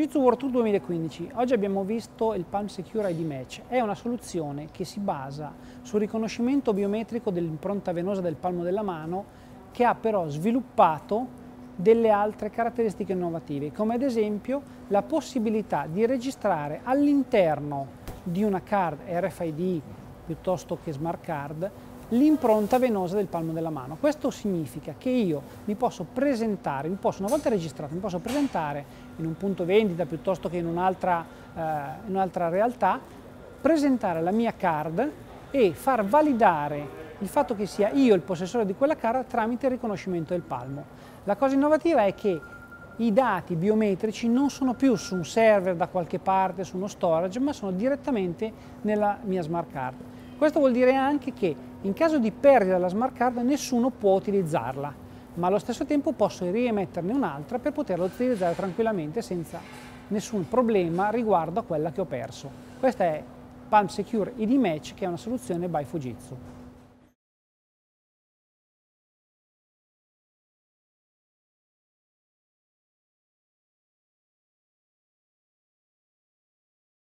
Fujitsu World Tour 2015, oggi abbiamo visto il PalmSecure ID Match. È una soluzione che si basa sul riconoscimento biometrico dell'impronta venosa del palmo della mano, che ha però sviluppato delle altre caratteristiche innovative, come ad esempio la possibilità di registrare all'interno di una card RFID piuttosto che smart card l'impronta venosa del palmo della mano. Questo significa che io una volta registrato mi posso presentare in un punto vendita piuttosto che in un'altra realtà, presentare la mia card e far validare il fatto che sia io il possessore di quella card tramite il riconoscimento del palmo. La cosa innovativa è che i dati biometrici non sono più su un server da qualche parte, su uno storage, ma sono direttamente nella mia smart card. Questo vuol dire anche che in caso di perdita della smart card nessuno può utilizzarla, ma allo stesso tempo posso riemetterne un'altra per poterla utilizzare tranquillamente senza nessun problema riguardo a quella che ho perso. Questa è PalmSecure ID Match, che è una soluzione by Fujitsu.